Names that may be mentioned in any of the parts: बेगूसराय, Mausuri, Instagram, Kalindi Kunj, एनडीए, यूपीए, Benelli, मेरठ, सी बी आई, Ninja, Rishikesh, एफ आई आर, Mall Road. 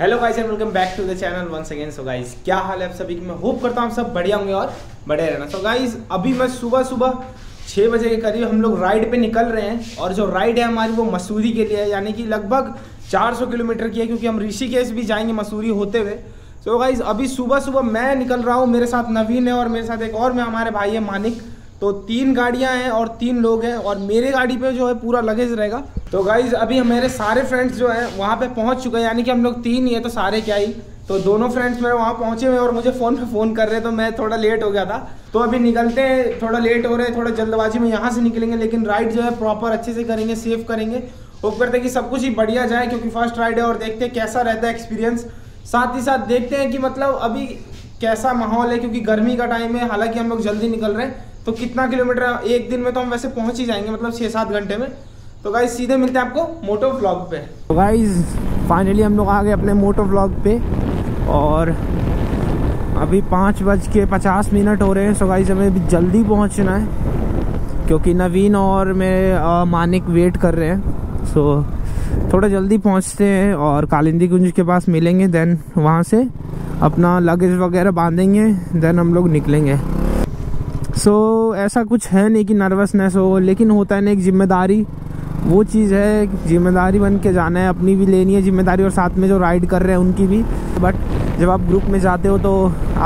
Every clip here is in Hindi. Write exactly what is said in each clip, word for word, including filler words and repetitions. Hello guys and welcome back to the channel once again. So guys क्या हाल है आप सभी की, मैं होप करता हूँ सब बढ़िया होंगे और बढ़िया रहना। सो so गाइस अभी मैं सुबह सुबह छः बजे के करीब हम लोग राइड पे निकल रहे हैं और जो राइड है हमारी वो मसूरी के लिए है, यानी कि लगभग चार सौ किलोमीटर की है क्योंकि हम ऋषिकेश भी जाएंगे मसूरी होते हुए। सो so गाइस अभी सुबह सुबह मैं निकल रहा हूँ, मेरे साथ नवीन है और मेरे साथ एक और मैं हमारे भाई है मानिक, तो तीन गाड़ियां हैं और तीन लोग हैं और मेरे गाड़ी पे जो है पूरा लगेज रहेगा। तो गाइज अभी हमारे सारे फ्रेंड्स जो हैं वहाँ पे पहुँच चुके हैं, यानी कि हम लोग तीन ही है तो सारे क्या ही, तो दोनों फ्रेंड्स मेरे वहाँ पहुँचे हुए और मुझे फ़ोन पे फ़ोन कर रहे हैं, तो मैं थोड़ा लेट हो गया था। तो अभी निकलते हैं, थोड़ा लेट हो रहे हैं, थोड़ा जल्दबाजी में यहाँ से निकलेंगे, लेकिन राइड जो है प्रॉपर अच्छे से करेंगे, सेफ करेंगे। होप करते हैं कि सब कुछ ही बढ़िया जाए क्योंकि फर्स्ट राइड है और देखते हैं कैसा रहता है एक्सपीरियंस। साथ ही साथ देखते हैं कि मतलब अभी कैसा माहौल है क्योंकि गर्मी का टाइम है, हालाँकि हम लोग जल्दी निकल रहे हैं तो कितना किलोमीटर एक दिन में तो हम वैसे पहुंच ही जाएंगे, मतलब छः सात घंटे में। तो गाइज सीधे मिलते हैं आपको मोटो व्लॉग पे। तो गाइज फाइनली हम लोग आ गए अपने मोटो व्लॉग पे और अभी पाँच बज के पचास मिनट हो रहे हैं। सो गाइज हमें अभी जल्दी पहुंचना है क्योंकि नवीन और मेरे मानिक वेट कर रहे हैं। सो थोड़ा जल्दी पहुँचते हैं और कालिंदी कुंज के पास मिलेंगे, देन वहाँ से अपना लगेज वगैरह बांधेंगे, देन हम लोग निकलेंगे। सो so, ऐसा कुछ है नहीं कि नर्वसनेस हो, लेकिन होता है ना एक जिम्मेदारी, वो चीज़ है, जिम्मेदारी बन के जाना है, अपनी भी लेनी है जिम्मेदारी और साथ में जो राइड कर रहे हैं उनकी भी। बट जब आप ग्रुप में जाते हो तो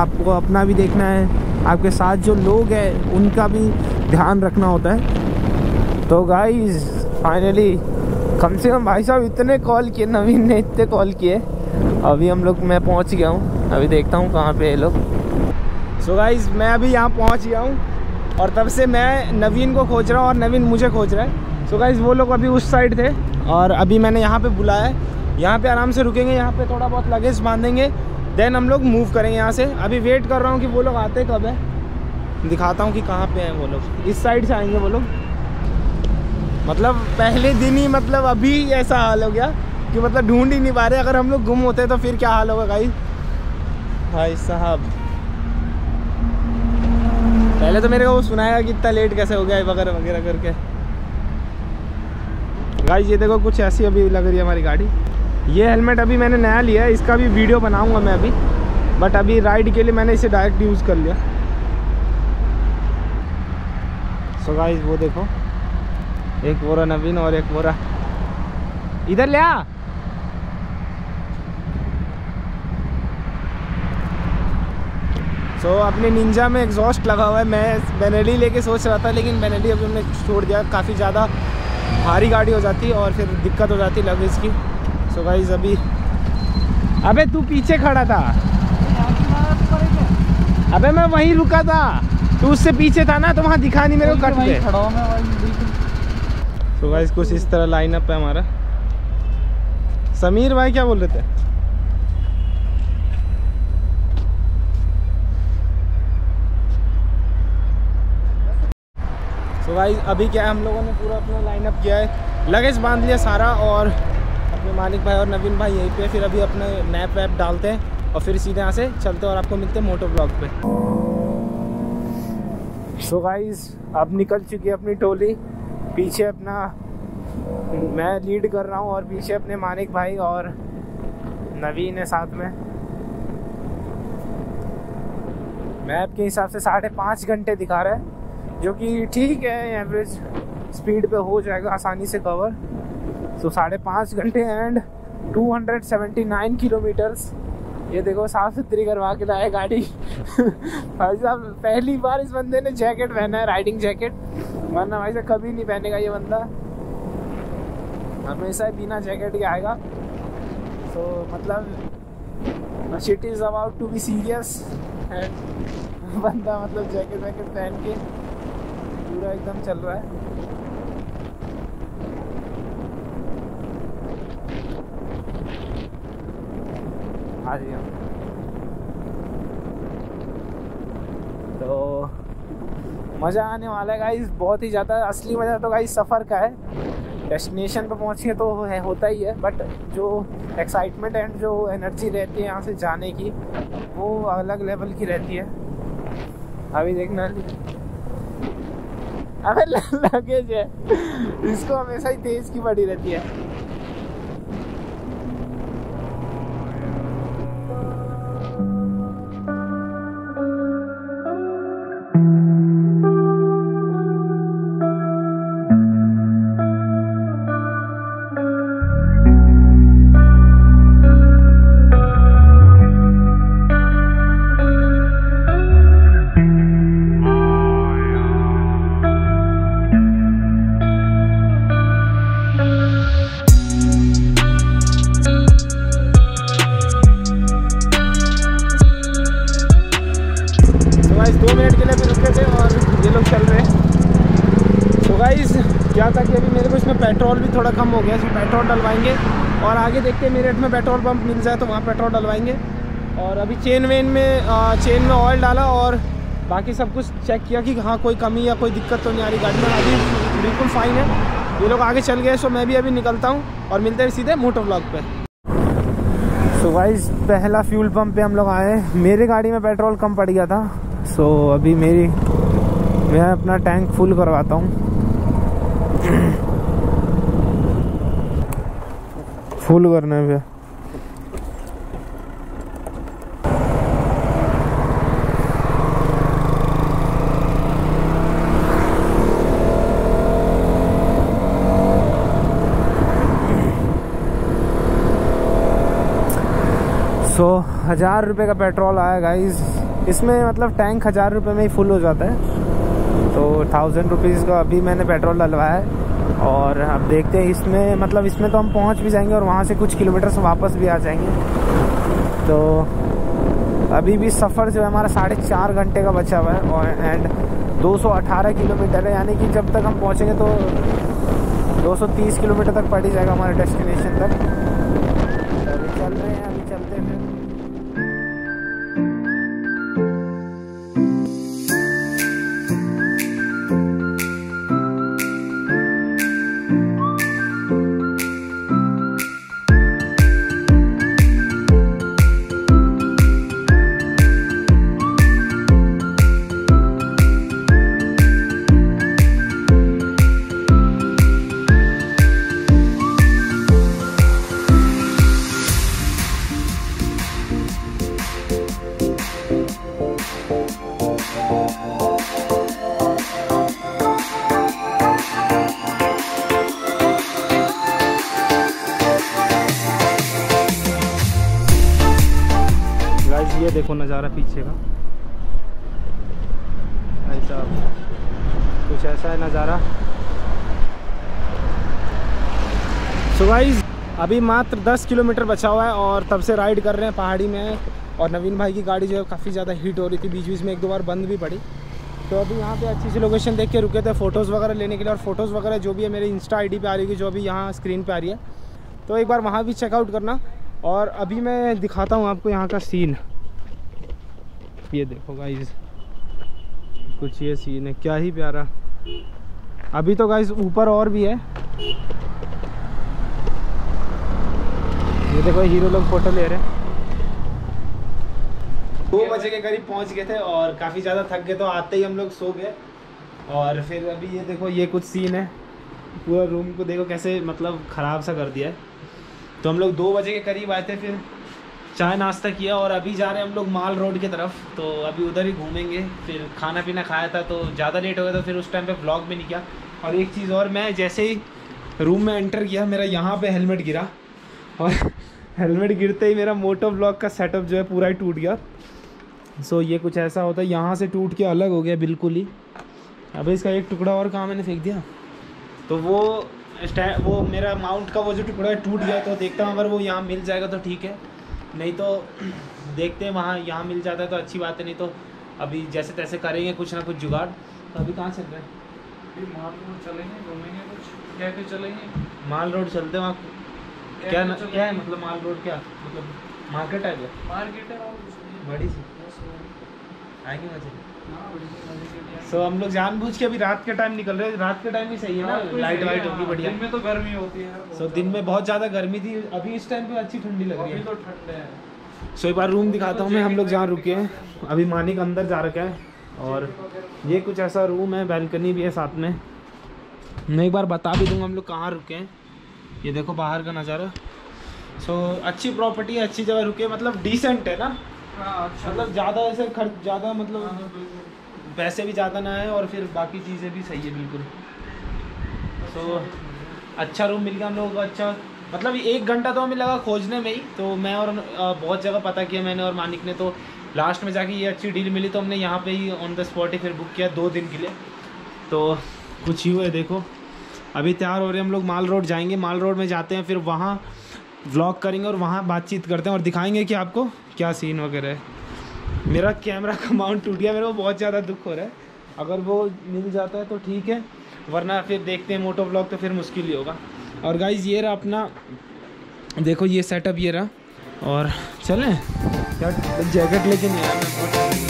आपको अपना भी देखना है, आपके साथ जो लोग हैं उनका भी ध्यान रखना होता है। तो गाइज फाइनली कम से कम भाई साहब इतने कॉल किए, नवीन ने इतने कॉल किए, अभी हम लोग मैं पहुँच गया हूँ। अभी देखता हूँ कहाँ पर ये लोग। सो so गाइज़ मैं अभी यहाँ पहुँच गया हूँ और तब से मैं नवीन को खोज रहा हूँ और नवीन मुझे खोज रहा है। सो so गाइज़ वो लोग अभी उस साइड थे और अभी मैंने यहाँ पे बुलाया है, यहाँ पे आराम से रुकेंगे, यहाँ पे थोड़ा बहुत लगेज बांधेंगे, देन हम लोग मूव करेंगे यहाँ से। अभी वेट कर रहा हूँ कि वो लोग आते कब है, दिखाता हूँ कि कहाँ पे हैं वो लोग। इस साइड से आएंगे वो लोग, मतलब पहले दिन ही मतलब अभी ऐसा हाल हो गया कि मतलब ढूँढ ही नहीं पा रहे। अगर हम लोग गुम होते तो फिर क्या हाल होगा गाइज़। भाई साहब पहले तो मेरे को वो सुनाएगा कि इतना लेट कैसे हो गया वगैरह वगैरह करके। गाइस ये देखो कुछ ऐसी अभी लग रही है हमारी गाड़ी। ये हेलमेट अभी मैंने नया लिया है, इसका भी वीडियो बनाऊंगा मैं अभी, बट अभी राइड के लिए मैंने इसे डायरेक्ट यूज़ कर लिया। सो गाइस वो देखो एक बोरा नवीन और एक बोरा इधर लिया। तो so, अपने निंजा में एग्जॉस्ट लगा हुआ है, मैं बेनेली लेके सोच रहा था लेकिन बेनेली अभी हमने छोड़ दिया, काफ़ी ज़्यादा भारी गाड़ी हो जाती और फिर दिक्कत हो जाती लगेज की। सो so, गाइस अभी अबे तू पीछे खड़ा था, अबे मैं वहीं रुका था, तू उससे पीछे था ना तो वहाँ दिखा नहीं मेरे को कट पे। सो गाइस कुछ इस तरह लाइन अप है हमारा। समीर भाई क्या बोल रहे थे? तो भाई अभी क्या है हम लोगों ने पूरा अपना लाइनअप किया है, लगेज बांध लिया सारा और अपने मानिक भाई और नवीन भाई यहीं पे। फिर अभी अपने मैप वैप डालते हैं और फिर सीधे यहाँ से चलते हैं और आपको मिलते हैं मोटो ब्लॉग पे। सो गाइस अब निकल चुकी है अपनी टोली, पीछे अपना मैं लीड कर रहा हूँ और पीछे अपने मानिक भाई और नवीन है साथ में। मैप के हिसाब से साढ़े पाँच घंटे दिखा रहा है जो कि ठीक है, एवरेज स्पीड पे हो जाएगा आसानी से कवर। सो so, साढ़े पाँच घंटे एंड दो सौ उन्यासी किलोमीटर्स। ये देखो साफ सुथरी करवा के लाए गाड़ी भाई साहब। पहली बार इस बंदे ने जैकेट पहना है, राइडिंग जैकेट, वरना भाई साहब कभी नहीं पहनेगा ये बंदा, हमेशा बिना जैकेट के आएगा। सो so, मतलब shit is about to be serious and बंदा मतलब जैकेट वैकेट पहन के पूरा एकदम चल रहा है। हाँ जी हम तो मज़ा आने वाला है गाइस, बहुत ही ज़्यादा। असली मज़ा तो गाइस सफ़र का है, डेस्टिनेशन पर पहुँचे तो है होता ही है, बट जो एक्साइटमेंट एंड जो एनर्जी रहती है यहाँ से जाने की वो अलग लेवल की रहती है। अभी देखना अबे लगेज है, इसको हमेशा ही तेज की पड़ी रहती है। दो मिनट के लिए भी रुके थे और ये लोग चल रहे हैं। तो गाइस क्या था कि अभी मेरे को इसमें पेट्रोल भी थोड़ा कम हो गया, इसमें पेट्रोल डलवाएंगे और आगे देखते हैं मेरठ में पेट्रोल पंप मिल जाए तो वहाँ पेट्रोल डलवाएंगे। और अभी चेन वेन में आ, चेन में ऑयल डाला और बाकी सब कुछ चेक किया कि हाँ कोई कमी या कोई दिक्कत तो नहीं आ रही गाड़ी में, अभी बिल्कुल फाइन है। ये लोग आगे चल गए सो मैं भी अभी निकलता हूँ और मिलते हैं सीधे मोटर व्लॉग पे। सो गाइस पहला फ्यूल पंप पे हम लोग आए। मेरी गाड़ी में पेट्रोल कम पड़ गया था सो अभी मेरी मैं अपना टैंक फुल करवाता हूँ। फुल करने पे सो so, हज़ार रुपये का पेट्रोल आया गाइस। इसमें मतलब टैंक हज़ार रुपये में ही फुल हो जाता है तो थाउजेंड रुपीज़ का अभी मैंने पेट्रोल डलवाया है। और अब देखते हैं इसमें मतलब इसमें तो हम पहुंच भी जाएंगे और वहां से कुछ किलोमीटर्स वापस भी आ जाएंगे। तो अभी भी सफ़र जो है हमारा साढ़े चार घंटे का बचा हुआ है और एंड दो सौ अठारह किलोमीटर है, यानी कि जब तक हम पहुँचेंगे तो दो सौ तीस किलोमीटर तक पड़ ही जाएगा हमारे डेस्टिनेशन तक। चल रहे हैं अभी, चलते हैं। ये देखो नज़ारा पीछे का, ऐसा कुछ ऐसा है नज़ारा। सो गाइस अभी मात्र दस किलोमीटर बचा हुआ है और तब से राइड कर रहे हैं पहाड़ी में। और नवीन भाई की गाड़ी जो है काफ़ी ज़्यादा हीट हो रही थी, बीच बीच में एक दो बार बंद भी पड़ी। तो अभी यहाँ पे अच्छी सी लोकेशन देख के रुके थे फ़ोटोज़ वगैरह लेने के लिए। और फ़ोटोज़ वगैरह जो भी है मेरे इंस्टा आई डी पे आ रही है, जो अभी यहाँ स्क्रीन पे आ रही है, तो एक बार वहाँ भी चेकआउट करना। और अभी मैं दिखाता हूँ आपको यहाँ का सीन। ये देखो गाइस कुछ ये सीन है, क्या ही प्यारा। अभी तो गाइस ऊपर और भी है, ये देखो हीरो लोग फोटो ले रहे हैं। दो बजे के करीब पहुंच गए थे और काफ़ी ज़्यादा थक गए तो आते ही हम लोग सो गए। और फिर अभी ये देखो ये कुछ सीन है, पूरा रूम को देखो कैसे मतलब ख़राब सा कर दिया है। तो हम लोग दो बजे के करीब आए थे, फिर चाय नाश्ता किया और अभी जा रहे हैं हम लोग माल रोड की तरफ। तो अभी उधर ही घूमेंगे। फिर खाना पीना खाया था तो ज़्यादा लेट हो गया था, फिर उस टाइम पे व्लॉग भी नहीं किया। और एक चीज़ और, मैं जैसे ही रूम में एंटर किया मेरा यहाँ पे हेलमेट गिरा और हेलमेट गिरते ही मेरा मोटो व्लॉग का सेटअप जो है पूरा ही टूट गया। सो ये कुछ ऐसा होता है, यहाँ से टूट के अलग हो गया बिल्कुल ही। अभी इसका एक टुकड़ा और कहाँ मैंने फेंक दिया, तो वो वो मेरा माउंट का वो जो टुकड़ा है टूट गया। तो देखता हूँ अगर वो यहाँ मिल जाएगा तो ठीक है, नहीं तो देखते हैं वहाँ। यहाँ मिल जाता है तो अच्छी बात है, नहीं तो अभी जैसे तैसे करेंगे कुछ ना कुछ जुगाड़। तो अभी कहाँ चल रहे हैं? अभी माल रोड चलेंगे, घूमेंगे कुछ कैफे चलेंगे। माल रोड चलते हैं, वहाँ क्या न, क्या है मतलब माल रोड क्या मतलब मार्केट है, मार्केट है बड़ी सी आएगी मजे। सो हम लोग जानबूझ के अभी रात के टाइम निकल रहे हैं, रात के टाइम ही सही है ना, लाइट वाइट होगी बढ़िया। दिन में तो गर्मी होती है। सो दिन में बहुत ज़्यादा गर्मी थी, अभी इस टाइम पे अच्छी ठंडी लग रही है, तो ठंड है। सो एक बार रूम दिखाता हूँ मैं, हम लोग जहाँ रुके हैं। अभी मानिक अंदर जा रखा है और ये कुछ ऐसा रूम है, बैल्कनी भी है साथ में। मैं एक बार बता भी दूँगा हम लोग कहाँ रुके हैं। ये देखो बाहर का नज़ारा। सो अच्छी प्रॉपर्टी है, अच्छी जगह रुके, मतलब डिसेंट है ना, मतलब ज़्यादा ऐसे खर्च ज़्यादा मतलब पैसे भी ज़्यादा ना है और फिर बाकी चीज़ें भी सही है बिल्कुल। तो अच्छा रूम मिल गया हम लोगों को। अच्छा मतलब एक घंटा तो हमें लगा खोजने में ही, तो मैं और बहुत जगह पता किया मैंने और मानिक ने, तो लास्ट में जाके ये अच्छी डील मिली। तो हमने यहाँ पे ही ऑन द स्पॉट ही फिर बुक किया दो दिन के लिए। तो कुछ ही हुए देखो, अभी तैयार हो रहे हम लोग, माल रोड जाएँगे। माल रोड में जाते हैं फिर वहाँ व्लॉग करेंगे और वहाँ बातचीत करते हैं और दिखाएंगे कि आपको क्या सीन वगैरह है। मेरा कैमरा का माउंट टूट गया, मेरे को बहुत ज़्यादा दुख हो रहा है। अगर वो मिल जाता है तो ठीक है, वरना फिर देखते हैं मोटो व्लॉग तो फिर मुश्किल ही होगा। और गाइज ये रहा अपना, देखो ये सेटअप ये रहा। और चलें यार, जैकेट लेके नहीं आया मैं।